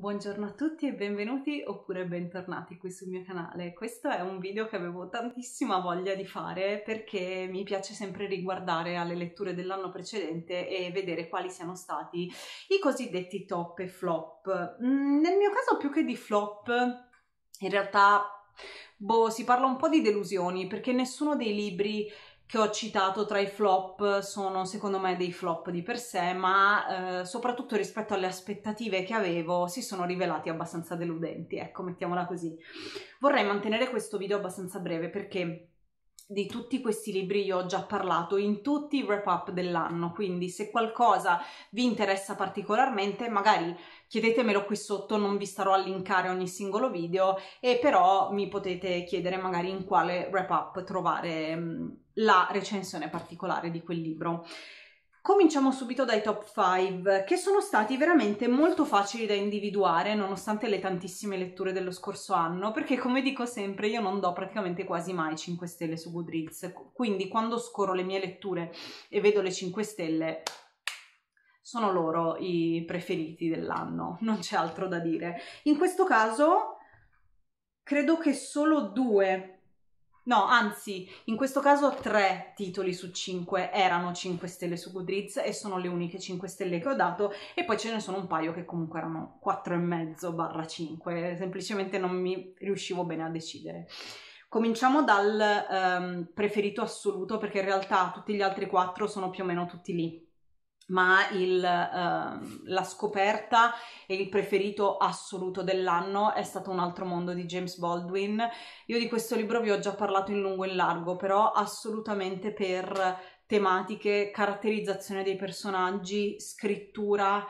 Buongiorno a tutti e benvenuti oppure bentornati qui sul mio canale. Questo è un video che avevo tantissima voglia di fare perché mi piace sempre riguardare alle letture dell'anno precedente e vedere quali siano stati i cosiddetti top e flop. Nel mio caso più che di flop, in realtà, si parla un po' di delusioni perché nessuno dei libri che ho citato tra i flop sono secondo me dei flop di per sé, ma soprattutto rispetto alle aspettative che avevo si sono rivelati abbastanza deludenti, ecco, mettiamola così. Vorrei mantenere questo video abbastanza breve perché di tutti questi libri io ho già parlato in tutti i wrap up dell'anno, quindi se qualcosa vi interessa particolarmente magari chiedetemelo qui sotto, non vi starò a linkare ogni singolo video, e però mi potete chiedere magari in quale wrap up trovare la recensione particolare di quel libro. Cominciamo subito dai top 5, che sono stati veramente molto facili da individuare nonostante le tantissime letture dello scorso anno, perché come dico sempre io non do praticamente quasi mai 5 stelle su Goodreads, quindi quando scorro le mie letture e vedo le 5 stelle sono loro i preferiti dell'anno, non c'è altro da dire. In questo caso credo che solo due... No, anzi, in questo caso 3 titoli su 5 erano 5 stelle su Goodreads e sono le uniche 5 stelle che ho dato, e poi ce ne sono un paio che comunque erano 4,5/5, semplicemente non mi riuscivo bene a decidere. Cominciamo dal preferito assoluto, perché in realtà tutti gli altri 4 sono più o meno tutti lì, ma la scoperta e il preferito assoluto dell'anno è stato Un altro mondo di James Baldwin. Io di questo libro vi ho già parlato in lungo e in largo, però assolutamente per tematiche, caratterizzazione dei personaggi, scrittura,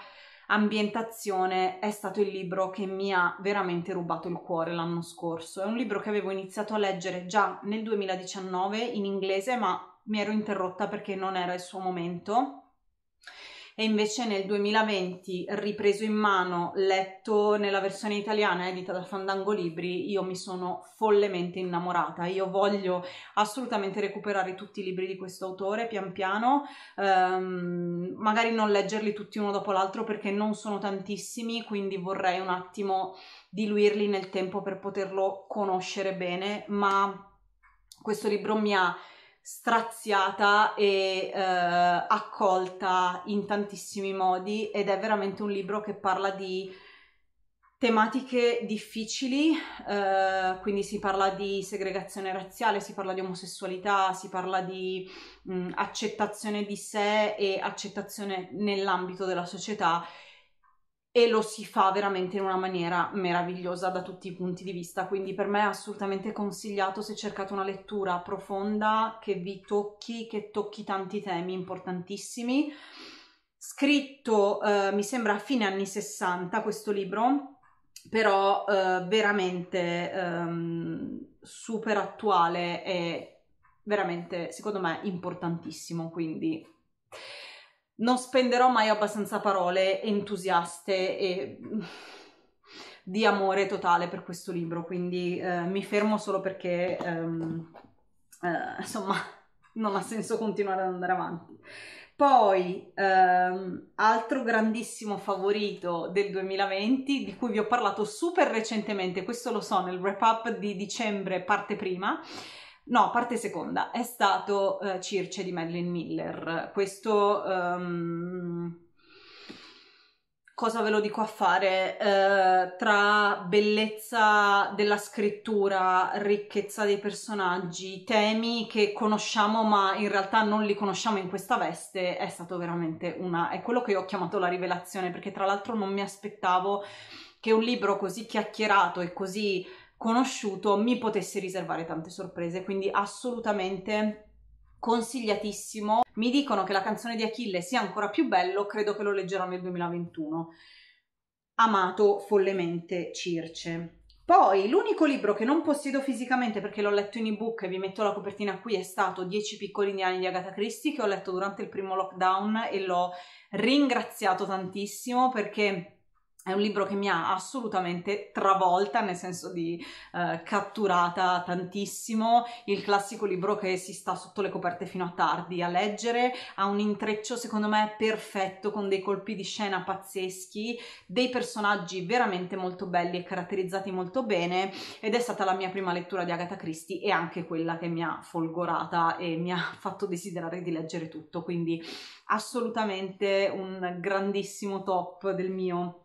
ambientazione, è stato il libro che mi ha veramente rubato il cuore l'anno scorso. È un libro che avevo iniziato a leggere già nel 2019 in inglese, ma mi ero interrotta perché non era il suo momento. E invece nel 2020, ripreso in mano, letto nella versione italiana edita da Fandango Libri, io mi sono follemente innamorata. Io voglio assolutamente recuperare tutti i libri di questo autore pian piano, magari non leggerli tutti uno dopo l'altro perché non sono tantissimi, quindi vorrei un attimo diluirli nel tempo per poterlo conoscere bene, ma questo libro mi ha straziata e accolta in tantissimi modi, ed è veramente un libro che parla di tematiche difficili, quindi si parla di segregazione razziale, si parla di omosessualità, si parla di accettazione di sé e accettazione nell'ambito della società, e lo si fa veramente in una maniera meravigliosa da tutti i punti di vista, quindi per me è assolutamente consigliato se cercate una lettura profonda che vi tocchi, tanti temi importantissimi. Scritto mi sembra a fine anni 60 questo libro, però veramente super attuale e veramente secondo me importantissimo, quindi non spenderò mai abbastanza parole entusiaste e di amore totale per questo libro, quindi mi fermo solo perché insomma non ha senso continuare ad andare avanti. Poi altro grandissimo favorito del 2020, di cui vi ho parlato super recentemente, questo lo so, nel wrap up di dicembre parte seconda, è stato Circe di Madeline Miller. Questo cosa ve lo dico a fare, tra bellezza della scrittura, ricchezza dei personaggi, temi che conosciamo ma in realtà non li conosciamo in questa veste, è stato veramente è quello che io ho chiamato la rivelazione, perché tra l'altro non mi aspettavo che un libro così chiacchierato e così conosciuto mi potesse riservare tante sorprese, quindi assolutamente consigliatissimo. Mi dicono che La canzone di Achille sia ancora più bello, credo che lo leggerò nel 2021. Amato follemente Circe. Poi l'unico libro che non possiedo fisicamente perché l'ho letto in ebook e vi metto la copertina qui è stato 10 piccoli indiani di Agatha Christie, che ho letto durante il primo lockdown e l'ho ringraziato tantissimo perché È un libro che mi ha assolutamente travolta, nel senso di catturata tantissimo, il classico libro che si sta sotto le coperte fino a tardi a leggere, ha un intreccio secondo me perfetto con dei colpi di scena pazzeschi, dei personaggi veramente molto belli e caratterizzati molto bene, ed è stata la mia prima lettura di Agatha Christie e anche quella che mi ha folgorata e mi ha fatto desiderare di leggere tutto, quindi assolutamente un grandissimo top del mio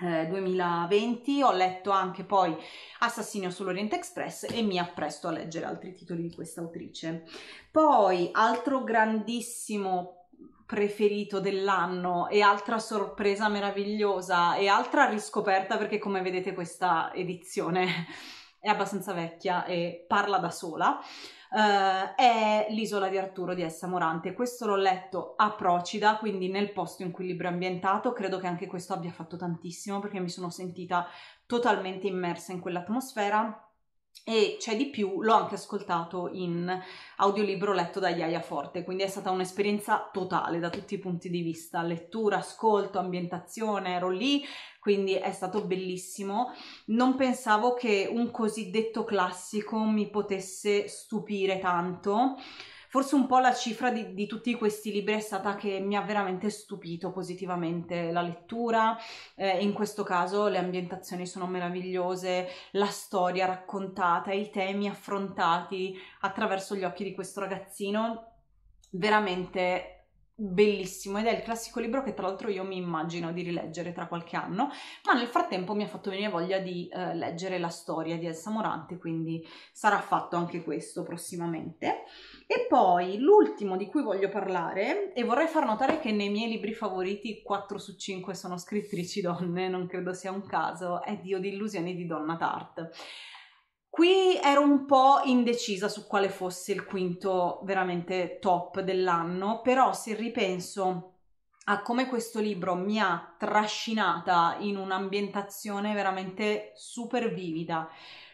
2020. Ho letto anche poi Assassino sull'Orient Express e mi appresto a leggere altri titoli di questa autrice. Poi altro grandissimo preferito dell'anno e altra sorpresa meravigliosa e altra riscoperta, perché come vedete questa edizione è abbastanza vecchia e parla da sola, è L'isola di Arturo di Elsa Morante. Questo l'ho letto a Procida, quindi nel posto in cui il libro è ambientato. Credo che anche questo abbia fatto tantissimo, perché mi sono sentita totalmente immersa in quell'atmosfera, e c'è di più, l'ho anche ascoltato in audiolibro letto da Iaia Forte, quindi è stata un'esperienza totale da tutti i punti di vista, lettura, ascolto, ambientazione, ero lì, quindi è stato bellissimo. Non pensavo che un cosiddetto classico mi potesse stupire tanto. Forse un po' la cifra di tutti questi libri è stata che mi ha veramente stupito positivamente la lettura, in questo caso le ambientazioni sono meravigliose, la storia raccontata, i temi affrontati attraverso gli occhi di questo ragazzino, veramente bellissimo, ed è il classico libro che tra l'altro io mi immagino di rileggere tra qualche anno, ma nel frattempo mi ha fatto venire voglia di leggere la storia di Elsa Morante, quindi sarà fatto anche questo prossimamente. E poi l'ultimo di cui voglio parlare, e vorrei far notare che nei miei libri favoriti 4 su 5 sono scrittrici donne, non credo sia un caso, è Dio di Illusioni di Donna Tartt. Qui ero un po' indecisa su quale fosse il quinto veramente top dell'anno, però se ripenso a come questo libro mi ha trascinata in un'ambientazione veramente super vivida,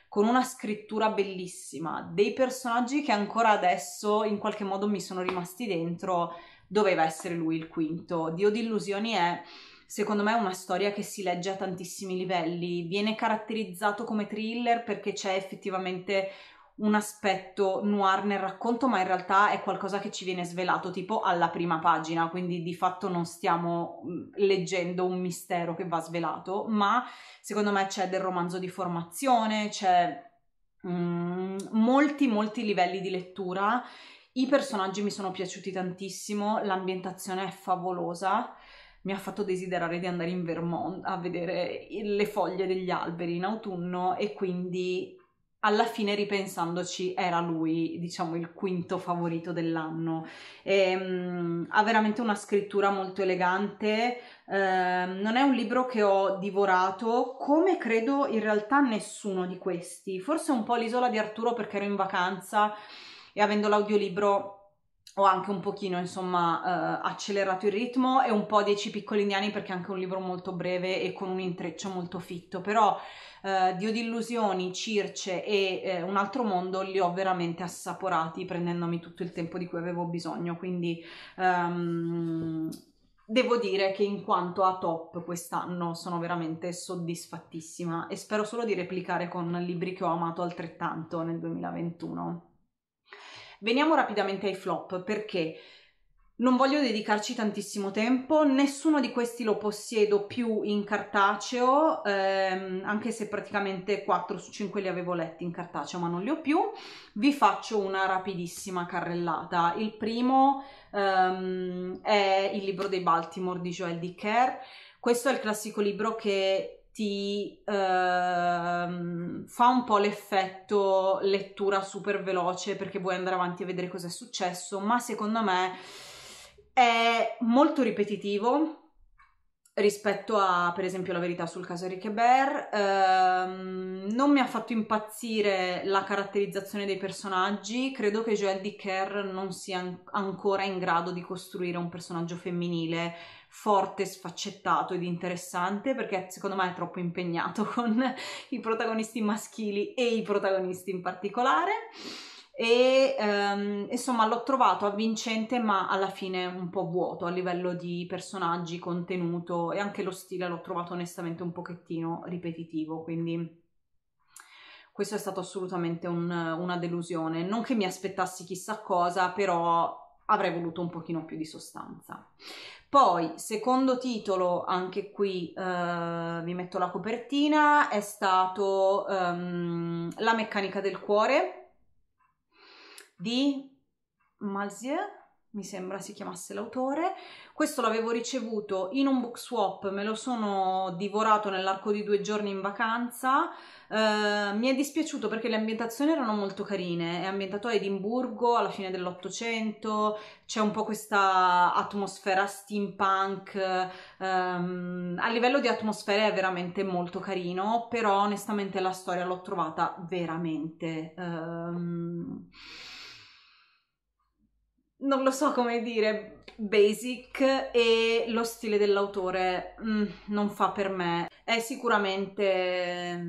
con una scrittura bellissima, dei personaggi che ancora adesso in qualche modo mi sono rimasti dentro, doveva essere lui il quinto. Dio di Illusioni è, secondo me, una storia che si legge a tantissimi livelli, viene caratterizzato come thriller perché c'è effettivamente un aspetto noir nel racconto, ma in realtà è qualcosa che ci viene svelato tipo alla prima pagina, quindi di fatto non stiamo leggendo un mistero che va svelato, ma secondo me c'è del romanzo di formazione, c'è molti livelli di lettura. I personaggi mi sono piaciuti tantissimo, l'ambientazione è favolosa, mi ha fatto desiderare di andare in Vermont a vedere le foglie degli alberi in autunno, e quindi alla fine, ripensandoci, era lui, diciamo, il quinto favorito dell'anno. Ha veramente una scrittura molto elegante, non è un libro che ho divorato, come credo in realtà nessuno di questi, forse un po' l'Isola di Arturo perché ero in vacanza e avendo l'audiolibro ho anche un pochino, insomma, accelerato il ritmo, e un po' Dieci piccoli indiani perché è anche un libro molto breve e con un intreccio molto fitto, però Dio di Illusioni, Circe e Un altro mondo li ho veramente assaporati, prendendomi tutto il tempo di cui avevo bisogno, quindi devo dire che in quanto a top quest'anno sono veramente soddisfattissima, e spero solo di replicare con libri che ho amato altrettanto nel 2021. Veniamo rapidamente ai flop, perché non voglio dedicarci tantissimo tempo, nessuno di questi lo possiedo più in cartaceo, anche se praticamente 4 su 5 li avevo letti in cartaceo ma non li ho più. Vi faccio una rapidissima carrellata. Il primo è Il libro dei Baltimore di Joel Dicker. Questo è il classico libro che ti fa un po' l'effetto lettura super veloce perché vuoi andare avanti a vedere cosa è successo, ma secondo me è molto ripetitivo rispetto a, per esempio, La verità sul caso Harry Quebert. Non mi ha fatto impazzire la caratterizzazione dei personaggi, credo che Joel Dicker non sia ancora in grado di costruire un personaggio femminile forte, sfaccettato ed interessante, perché secondo me è troppo impegnato con i protagonisti maschili e i protagonisti in particolare. e insomma l'ho trovato avvincente, ma alla fine un po' vuoto a livello di personaggi, contenuto, e anche lo stile l'ho trovato onestamente un pochettino ripetitivo, quindi questo è stato assolutamente una delusione. Non che mi aspettassi chissà cosa, però avrei voluto un pochino più di sostanza. Poi, secondo titolo, anche qui vi metto la copertina, è stato La meccanica del cuore di Malzieu, mi sembra si chiamasse l'autore. Questo l'avevo ricevuto in un book swap, me lo sono divorato nell'arco di 2 giorni in vacanza. Mi è dispiaciuto perché le ambientazioni erano molto carine, è ambientato a Edimburgo alla fine dell'Ottocento, c'è un po' questa atmosfera steampunk, a livello di atmosfere è veramente molto carino, però onestamente la storia l'ho trovata veramente... non lo so come dire, basic, e lo stile dell'autore non fa per me. È sicuramente,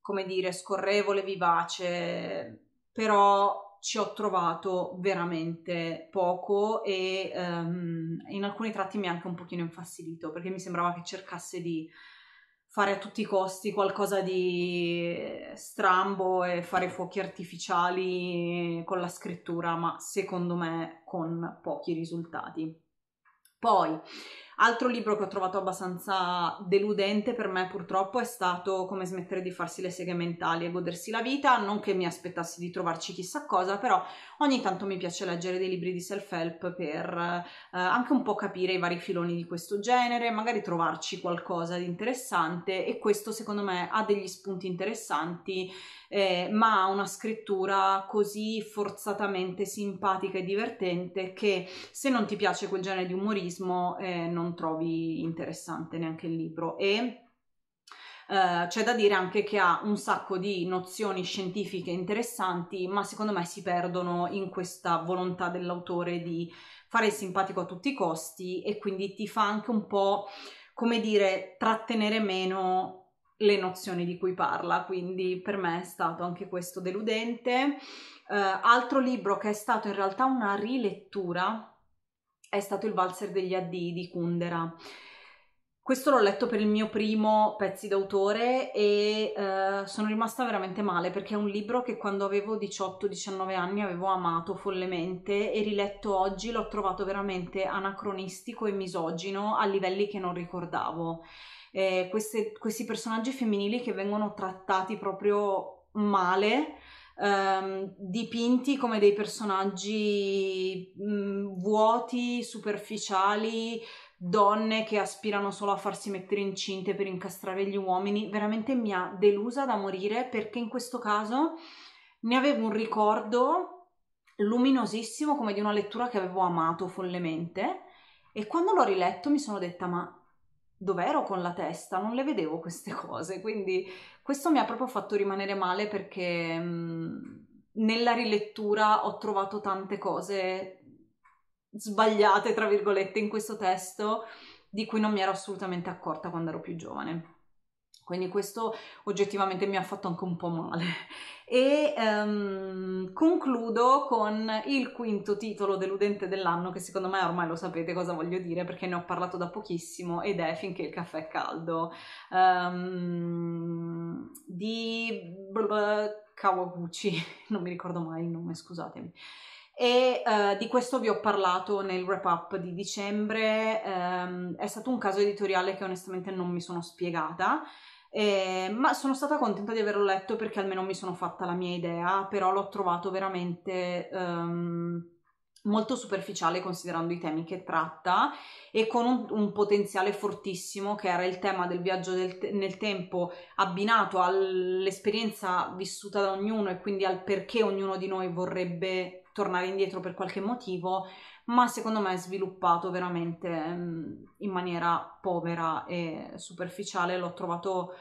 come dire, scorrevole, vivace, però ci ho trovato veramente poco e in alcuni tratti mi ha anche un pochino infastidito, perché mi sembrava che cercasse di fare a tutti i costi qualcosa di strambo e fare fuochi artificiali con la scrittura, ma secondo me con pochi risultati. Poi, altro libro che ho trovato abbastanza deludente per me purtroppo è stato Come smettere di farsi le seghe mentali e godersi la vita. Non che mi aspettassi di trovarci chissà cosa, però ogni tanto mi piace leggere dei libri di self-help per anche un po' capire i vari filoni di questo genere, magari trovarci qualcosa di interessante, e questo secondo me ha degli spunti interessanti, ma ha una scrittura così forzatamente simpatica e divertente che se non ti piace quel genere di umorismo non trovi interessante neanche il libro. E c'è da dire anche che ha un sacco di nozioni scientifiche interessanti, ma secondo me si perdono in questa volontà dell'autore di fare il simpatico a tutti i costi, e quindi ti fa anche un po', come dire, trattenere meno le nozioni di cui parla, quindi per me è stato anche questo deludente. Altro libro che è stato in realtà una rilettura è stato Il valzer degli addii di Kundera. Questo l'ho letto per il mio primo pezzi d'autore e sono rimasta veramente male, perché è un libro che quando avevo 18-19 anni avevo amato follemente, e riletto oggi l'ho trovato veramente anacronistico e misogino a livelli che non ricordavo. Questi personaggi femminili che vengono trattati proprio male, dipinti come dei personaggi vuoti, superficiali, donne che aspirano solo a farsi mettere incinte per incastrare gli uomini. Veramente mi ha delusa da morire, perché in questo caso ne avevo un ricordo luminosissimo come di una lettura che avevo amato follemente, e quando l'ho riletto mi sono detta: ma dov'ero con la testa? Non le vedevo queste cose. Quindi questo mi ha proprio fatto rimanere male, perché nella rilettura ho trovato tante cose sbagliate, tra virgolette, in questo testo, di cui non mi ero assolutamente accorta quando ero più giovane. Quindi questo oggettivamente mi ha fatto anche un po' male. E concludo con il quinto titolo deludente dell'anno, che secondo me ormai lo sapete cosa voglio dire perché ne ho parlato da pochissimo, ed è Finché il caffè è caldo di Kawaguchi, non mi ricordo mai il nome, scusatemi. E di questo vi ho parlato nel wrap up di dicembre. È stato un caso editoriale che onestamente non mi sono spiegata, ma sono stata contenta di averlo letto perché almeno mi sono fatta la mia idea, però l'ho trovato veramente molto superficiale considerando i temi che tratta, e con un potenziale fortissimo che era il tema del viaggio nel tempo, abbinato all'esperienza vissuta da ognuno e quindi al perché ognuno di noi vorrebbe tornare indietro per qualche motivo, ma secondo me è sviluppato veramente in maniera povera e superficiale. L'ho trovato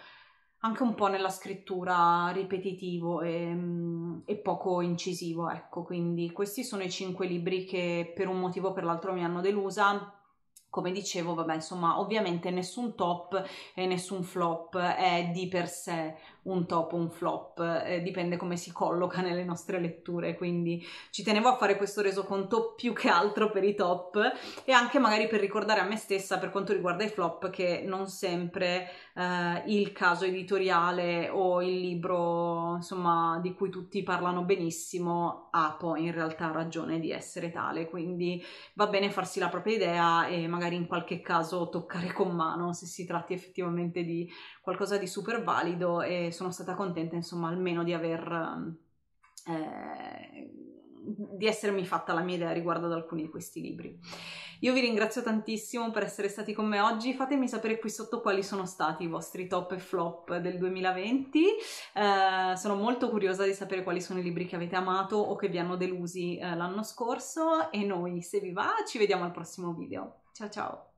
anche un po' nella scrittura ripetitivo e poco incisivo, ecco. Quindi questi sono i 5 libri che per un motivo o per l'altro mi hanno delusa. Come dicevo, vabbè, insomma, ovviamente nessun top e nessun flop è di per sé un top, un flop, dipende come si colloca nelle nostre letture, quindi ci tenevo a fare questo resoconto più che altro per i top e anche magari per ricordare a me stessa per quanto riguarda i flop che non sempre il caso editoriale o il libro, insomma, di cui tutti parlano benissimo ha poi in realtà ragione di essere tale, quindi va bene farsi la propria idea e magari in qualche caso toccare con mano se si tratti effettivamente di qualcosa di super valido, e sono stata contenta, insomma, almeno di aver di essermi fatta la mia idea riguardo ad alcuni di questi libri. Io vi ringrazio tantissimo per essere stati con me oggi, fatemi sapere qui sotto quali sono stati i vostri top e flop del 2020, sono molto curiosa di sapere quali sono i libri che avete amato o che vi hanno delusi l'anno scorso, e noi, se vi va, ci vediamo al prossimo video. Ciao ciao!